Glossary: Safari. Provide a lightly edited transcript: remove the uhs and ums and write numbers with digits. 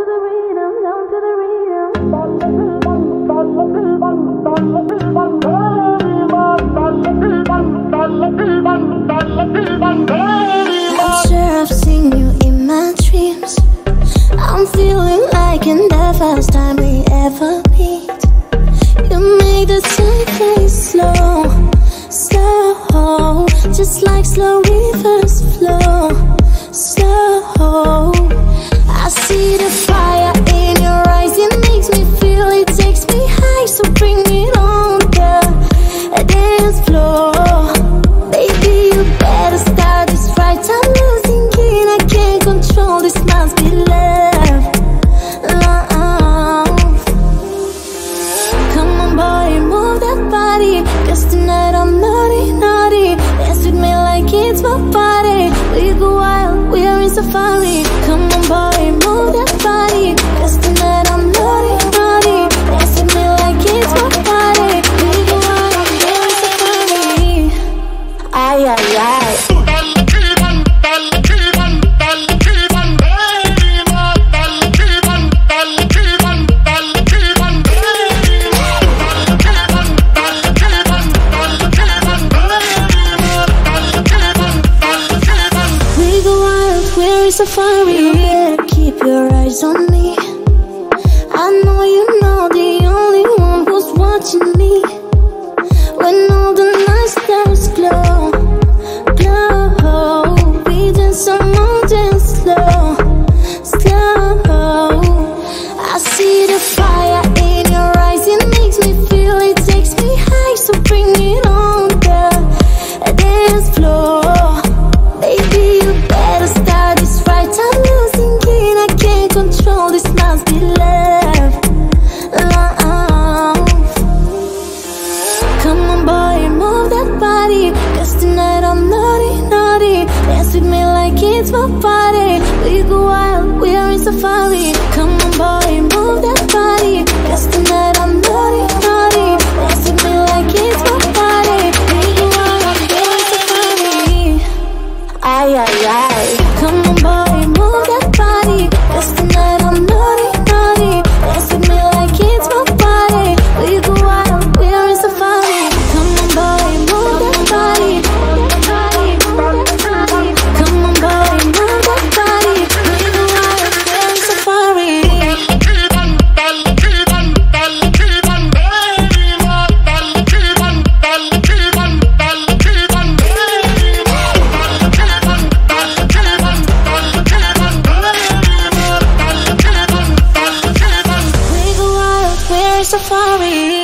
I'm sure I've seen you in my dreams. I'm feeling like in the first time we ever meet. You made the sideways slow, slow, just like slow rivers flow, slow. I see the fire in your eyes, it makes me feel, it takes me high, so bring it on the dance floor. Baby, you better start this right, I'm losing it, I can't control, this must be love, love. Come on boy, move that body, cause tonight I'm naughty, naughty. Dance with me like it's my party, we go wild, we're in Safari. Come on boy, move that body, cause tonight I'm naughty, naughty. Dance with me like it's my party, we go out and dance with somebody. Aye, aye, aye. We go wild, we're in Safari. You better keep your eyes on me, I know you know the only one who's watching me. When all the night stars glow, glow, we dance some more, dance slow, slow. I see the fire in your eyes, it makes me feel, it takes me high, so bring it on the dance floor. Baby, you better start this right, I'm losing it, I can't control, this must be love, love. Come on boy, move that body, cause tonight I'm naughty, naughty. Dance with me like it's my party, we go wild, we're in Safari. Come on boy, move that body, cause tonight I'm naughty, naughty. Dance with me like it's my party, we go wild, we're in Safari. Aye, aye, aye. Come on boy, move that body, cause tonight I'm naughty, naughty. Dance with me like it's my party, we go wild, we're in Safari. Come on boy, move that body, come on boy, move that body, we go wild, we're in Safari. We go wild, we're in Safari.